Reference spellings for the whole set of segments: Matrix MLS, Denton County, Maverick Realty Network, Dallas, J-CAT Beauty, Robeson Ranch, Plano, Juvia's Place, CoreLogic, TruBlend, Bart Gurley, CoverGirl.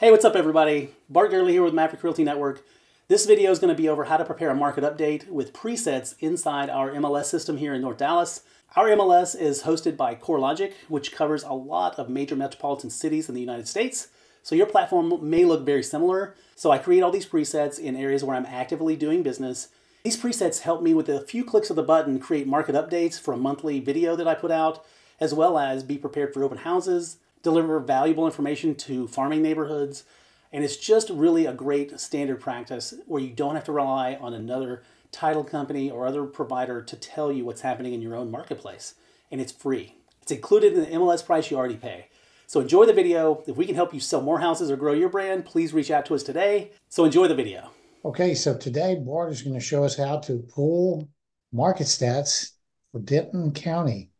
Hey, what's up everybody? Bart Gurley here with Maverick Realty Network. This video is going to be over how to prepare a market update with presets inside our MLS system here in North Dallas. Our MLS is hosted by CoreLogic, which covers a lot of major metropolitan cities in the United States. So your platform may look very similar. So I create all these presets in areas where I'm actively doing business. These presets help me with a few clicks of the button create market updates for a monthly video that I put out, as well as be prepared for open houses, deliver valuable information to farming neighborhoods, and it's just really a great standard practice where you don't have to rely on another title company or other provider to tell you what's happening in your own marketplace, and it's free. It's included in the MLS price you already pay. So enjoy the video. If we can help you sell more houses or grow your brand, please reach out to us today. So enjoy the video. Okay, so today Bart is going to show us how to pull market stats for Denton County.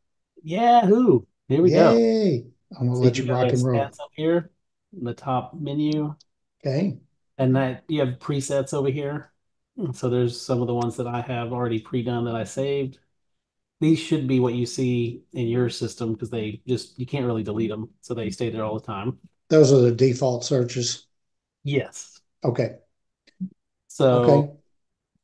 Yahoo! Here we go. Yay! I'm gonna let you rock and roll. Stats up here in the top menu. Okay. And that you have presets over here. So there's some of the ones that I have already pre-done that I saved. These should be what you see in your system because they just, you can't really delete them. So they stay there all the time. Those are the default searches. Yes. Okay. So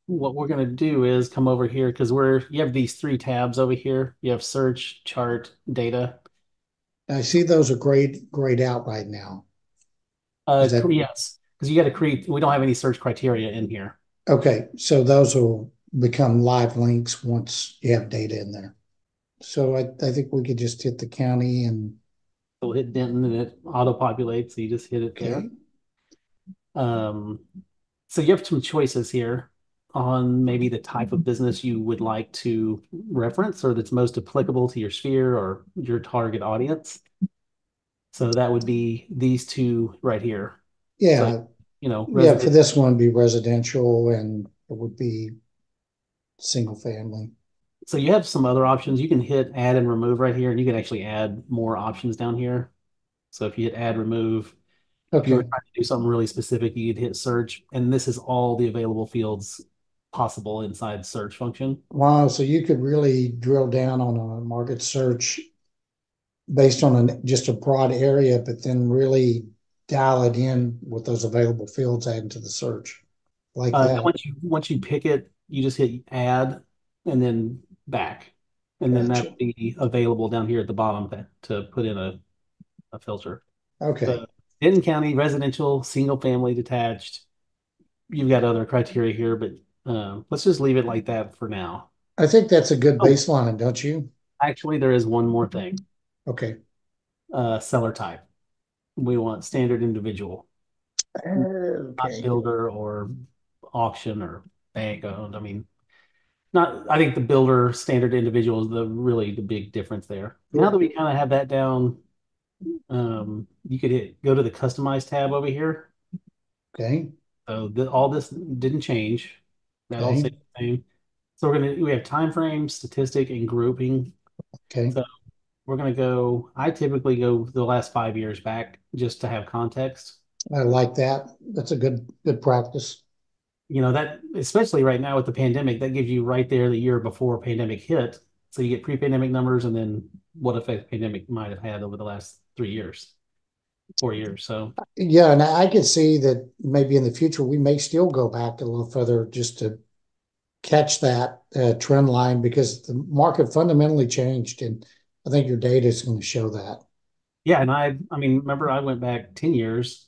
what we're going to do is come over here because you have these three tabs over here. You have search, chart, data. I see those are grayed out right now. Yes, because you got to create, we don't have any search criteria in here. Okay, so those will become live links once you have data in there. So I think we could just hit the county and... We'll hit Denton and it auto-populates, so you just hit it there. So you have some choices here on maybe the type of business you would like to reference or that's most applicable to your sphere or your target audience. So that would be these two right here. Yeah. So, you know, yeah, for this one would be residential and it would be single family. So you have some other options. You can hit add and remove right here and you can actually add more options down here. So if you hit add, remove, if you were trying to do something really specific, you'd hit search. And this is all the available fields possible inside search function. Wow, so you could really drill down on a market search based on just a broad area, but then really dial it in with those available fields added to the search. Like that. Once you pick it, you just hit add and then back. And then that would be available down here at the bottom to put in a filter. Okay. So Denton County, residential, single family, detached. You've got other criteria here, but let's just leave it like that for now. I think that's a good baseline, don't you? Actually, there is one more thing. Okay. Seller type. We want standard individual. Okay. Not builder or auction or bank owned. I mean, I think the builder standard individual is really the big difference there. Sure. Now that we kind of have that down, you could go to the customize tab over here. Okay. So all this didn't change. That all stayed the same. So we have time frame, statistic, and grouping. Okay. So we're gonna go. I typically go the last 5 years back just to have context. I like that. That's a good practice. You know that, especially right now with the pandemic, that gives you right there the year before pandemic hit. So you get pre-pandemic numbers and then what effect pandemic might have had over the last 3 years, 4 years. So yeah, and I could see that maybe in the future we may still go back a little further just to catch that trend line because the market fundamentally changed, and I think your data is going to show that. Yeah, and I mean, remember I went back 10 years.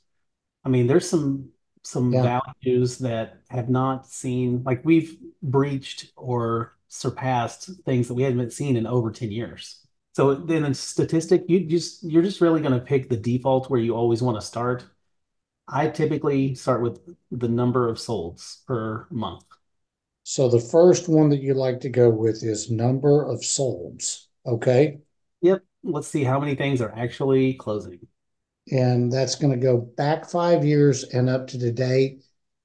I mean, there's some values that have not seen, like we've breached or surpassed things that we hadn't seen in over 10 years. So then in statistic, you're just really going to pick the default where you always want to start. I typically start with the number of solds per month. So the first one that you like to go with is number of solds, okay? Yep. Let's see how many things are actually closing. And that's going to go back 5 years and up to today,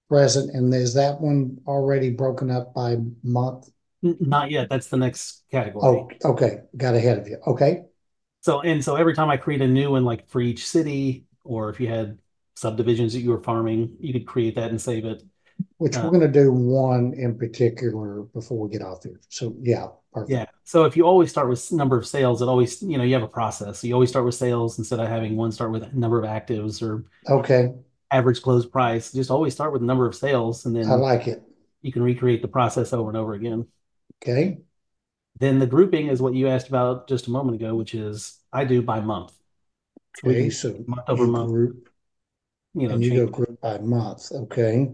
present. And is that one already broken up by month? Not yet. That's the next category. Oh, okay. Got ahead of you. Okay. So every time I create a new one, like for each city, or if you had subdivisions that you were farming, you could create that and save it. which we're going to do one in particular before we get out there. So yeah. Perfect. Yeah. So if you always start with number of sales, it always, you know, you have a process. So you always start with sales instead of having one start with number of actives or average close price. Just always start with number of sales. And then I like it. You can recreate the process over and over again. Okay. Then the grouping is what you asked about just a moment ago, which is I do by month. Okay. So month over month. Group, you know, and you go group by month. Okay.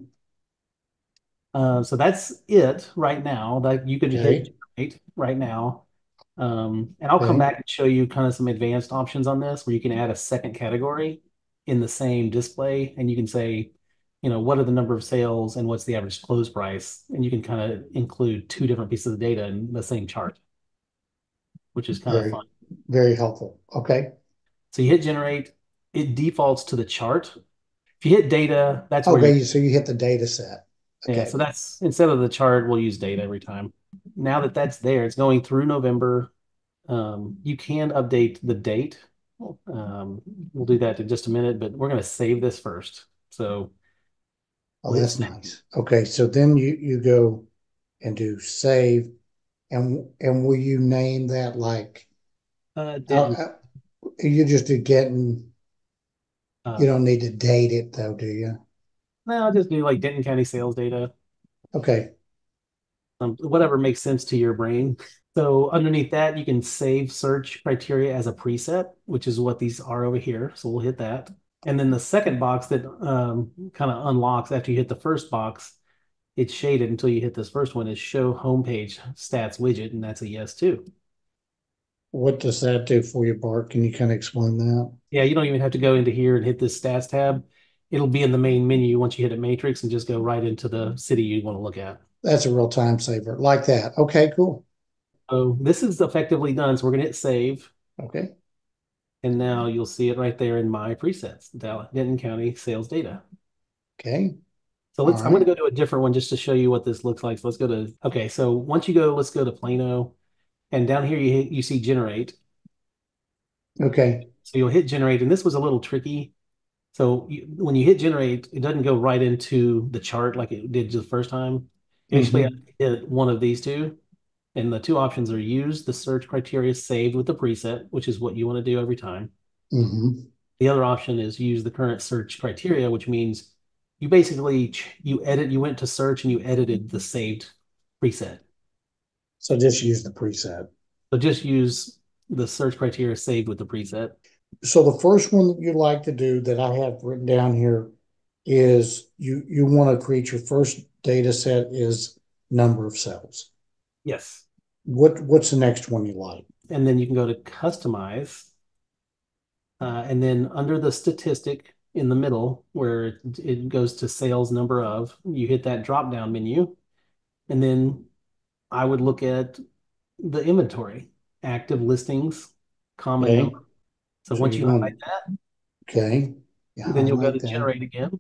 So that's it right now. That you could just hit right now. And I'll come back and show you kind of some advanced options on this where you can add a second category in the same display. And you can say, you know, what are the number of sales and what's the average close price? And you can kind of include two different pieces of data in the same chart, which is kind of fun. Very helpful. Okay. So you hit generate, it defaults to the chart. If you hit data, that's where you, so you hit the data set. Okay. Yeah, so that's, instead of the chart, we'll use data every time. Now that that's there, it's going through November. You can update the date. We'll do that in just a minute, but we're going to save this first. So that's nice. Okay, so then you go and do save, and will you name that like? You just do getting. You don't need to date it though, do you? No, I'll just do like Denton County sales data. Okay. Whatever makes sense to your brain. So underneath that, you can save search criteria as a preset, which is what these are over here. So we'll hit that. And then the second box that kind of unlocks after you hit the first box, it's shaded until you hit this first one, is show homepage stats widget, and that's a yes too. What does that do for you, Bart? Can you kind of explain that? Yeah, you don't even have to go into here and hit this stats tab. It'll be in the main menu once you hit a matrix and just go right into the city you want to look at. That's a real time saver. Like that. Okay, cool. So this is effectively done. So we're going to hit save. Okay. And now you'll see it right there in my presets, Denton County sales data. Okay. So let's, I'm going to go to a different one just to show you what this looks like. So let's go to, okay. So once you go, let's go to Plano, and down here you see generate. Okay. So you'll hit generate, and this was a little tricky. So when you hit generate, it doesn't go right into the chart like it did the first time. Actually, I hit one of these two, and the two options are use the search criteria saved with the preset, which is what you want to do every time. The other option is use the current search criteria, which means you basically, you went to search and you edited the saved preset. So just use the preset. So just use the search criteria saved with the preset. So the first one that you like to do that I have written down here is you want to create your first data set is number of cells. Yes. What's the next one you like? And then you can go to customize. And then under the statistic in the middle where it goes to sales number of, you hit that drop down menu. And then I would look at the inventory, active listings, common number. So once you highlight that, then you'll go to generate again.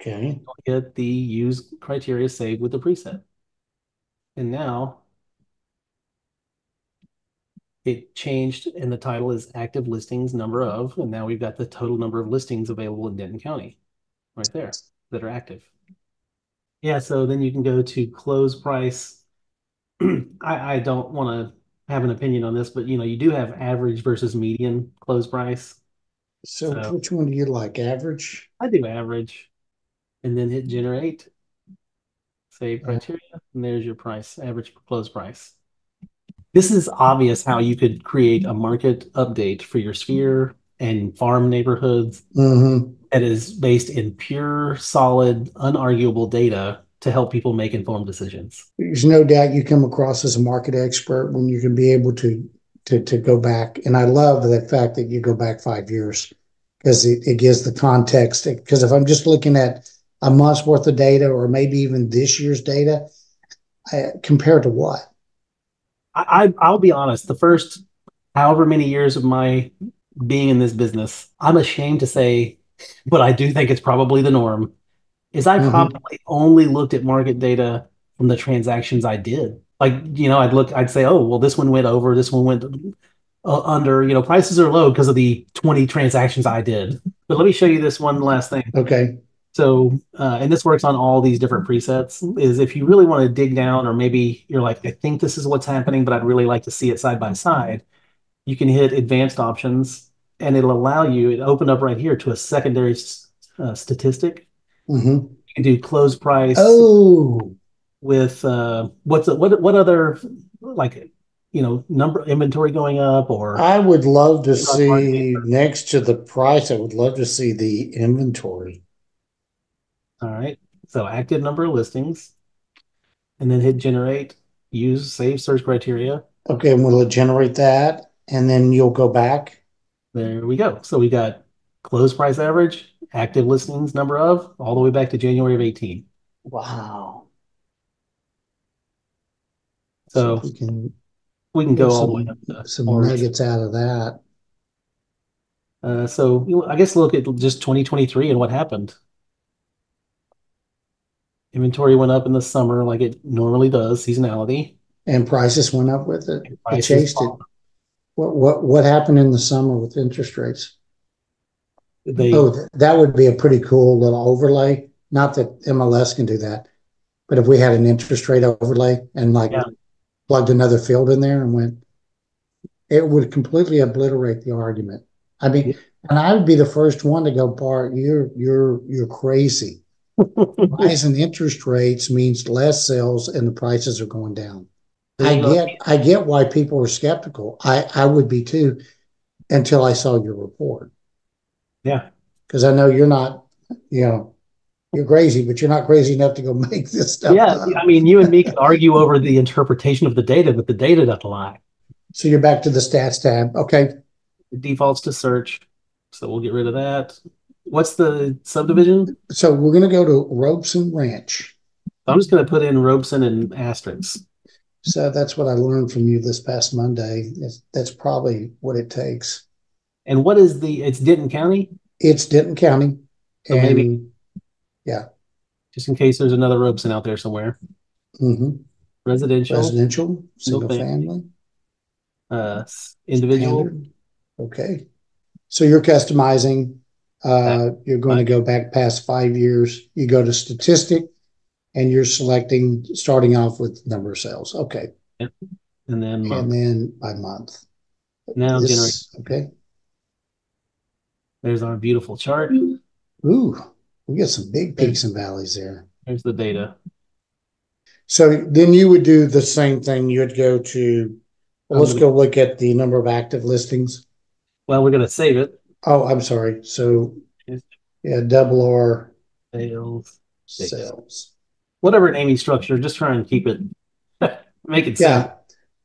Okay. You'll get the use criteria saved with the preset. And now it changed, and the title is active listings number of, and now we've got the total number of listings available in Denton County right there that are active. Yeah, so then you can go to close price. I don't want to have an opinion on this, but you know, you do have average versus median close price. So which one do you like? Average? I do average. And then hit generate, save criteria, and there's your price, average close price. This is obvious how you could create a market update for your sphere and farm neighborhoods that is based in pure, solid, unarguable data to help people make informed decisions. There's no doubt you come across as a market expert when you can be able to go back. And I love the fact that you go back 5 years because it gives the context. Because if I'm just looking at a month's worth of data or maybe even this year's data, compared to what? I'll be honest. The first however many years of my being in this business, I'm ashamed to say, but I do think it's probably the norm, is I probably only looked at market data from the transactions I did. Like, you know, I'd say, oh, well, this one went over, this one went under, you know, prices are low because of the 20 transactions I did. But let me show you this one last thing. Okay. So, and this works on all these different presets, is if you really want to dig down, or maybe you're like, I think this is what's happening, but I'd really like to see it side by side, you can hit advanced options, and it'll allow you, it opened up right here to a secondary statistic. Mm-hmm. You can do close price. Oh, with what other, like, you know, number inventory going up, or I would love to see next to the price, I would love to see the inventory. All right, so active number of listings, and then hit generate, use save search criteria. Okay, and we'll generate that, and then you'll go back. There we go. So we got close price average, active listings number of, all the way back to January of 18. Wow. So we can go all the way up to some nuggets out of that. So I guess look at just 2023 and what happened. Inventory went up in the summer like it normally does, seasonality. And prices went up with it. It chased it. What happened in the summer with interest rates? That would be a pretty cool little overlay. Not that MLS can do that, but if we had an interest rate overlay and plugged another field in there and went, it would completely obliterate the argument. I mean, and I would be the first one to go, Bart, you're crazy. Rise in interest rates means less sales and the prices are going down. I get why people are skeptical. I would be too, until I saw your report. Yeah. Because I know you're not, you're crazy, but you're not crazy enough to go make this stuff up. I mean, you and me can argue over the interpretation of the data, but the data doesn't lie. So you're back to the stats tab. Okay. It defaults to search. So we'll get rid of that. What's the subdivision? So we're going to go to Robeson Ranch. I'm just going to put in Robeson and asterisks. So that's what I learned from you this past Monday. That's probably what it takes. And what is it's Denton County? It's Denton County. So and maybe, just in case there's another Robeson out there somewhere. Mm-hmm. Residential, single family. Individual. Standard. Okay. So you're customizing. You're going to go back past 5 years. You go to statistic, and you're selecting starting off with number of sales. Okay, yep. and then by month. Now generate. Okay. There's our beautiful chart. Ooh, we got some big peaks and valleys there. There's the data. So then you would do the same thing. You would go to. Well, let's go look at the number of active listings. Well, we're going to save it. Oh, I'm sorry. So, double R sales. Whatever naming structure, just try and keep it, make it simple.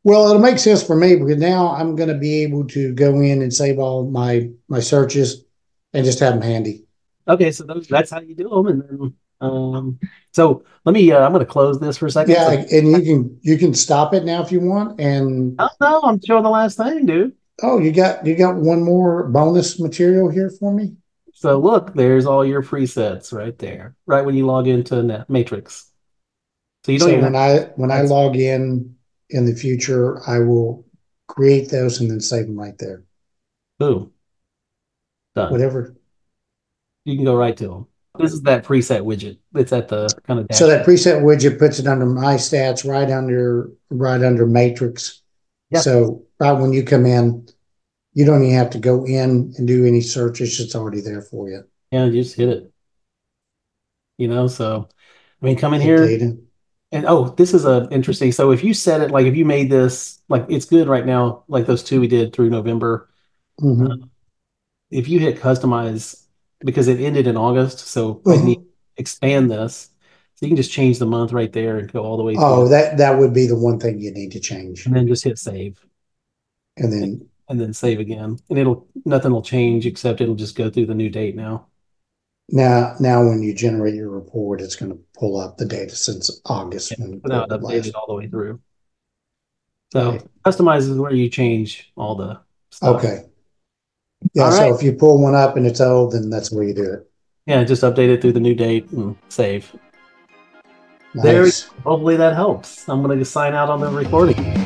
Well, it'll make sense for me because now I'm going to be able to go in and save all my searches and just have them handy. Okay, so that's how you do them. And then, so let me. I'm going to close this for a second. Yeah, so and you can stop it now if you want. And no, I'm showing the last thing, dude. Oh, you got one more bonus material here for me? So look, there's all your presets right there, right when you log into Matrix. So you don't when I log in the future, I will create those and then save them right there. Boom. Done. Whatever. You can go right to them. This is that preset widget. It's at the kind of dashboard. So that preset widget puts it under my stats, right under Matrix. Yeah. So right when you come in, you don't even have to go in and do any searches. It's already there for you. Yeah, you just hit it. So I mean, come in here. Data. And this is interesting. So if you set it, like if you made this, like it's good right now, like those two we did through November. Mm-hmm. If you hit customize, because it ended in August, so I need to expand this. So you can just change the month right there and go all the way through. Oh, that would be the one thing you need to change. And then just hit save. And then save again. And nothing will change except it'll just go through the new date now. Now when you generate your report, it's going to pull up the data since August. Yeah, without updated all the way through. So customize is where you change all the stuff. Okay. Yeah, so if you pull one up and it's old, then that's where you do it. Yeah, just update it through the new date and save. Nice. Hopefully that helps. I'm going to sign out on the recording.